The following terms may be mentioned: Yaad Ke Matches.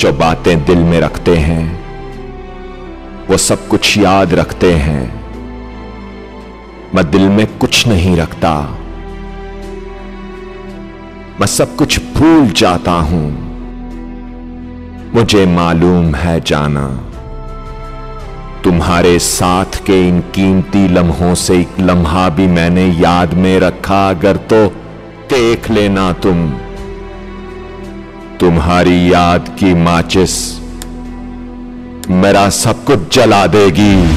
जो बातें दिल में रखते हैं वो सब कुछ याद रखते हैं। मैं दिल में कुछ नहीं रखता, मैं सब कुछ भूल जाता हूं। मुझे मालूम है जाना, तुम्हारे साथ के इन कीमती लम्हों से एक लम्हा भी मैंने याद में रखा। अगर तो देख लेना तुम्हारी याद की माचिस मेरा सब कुछ जला देगी।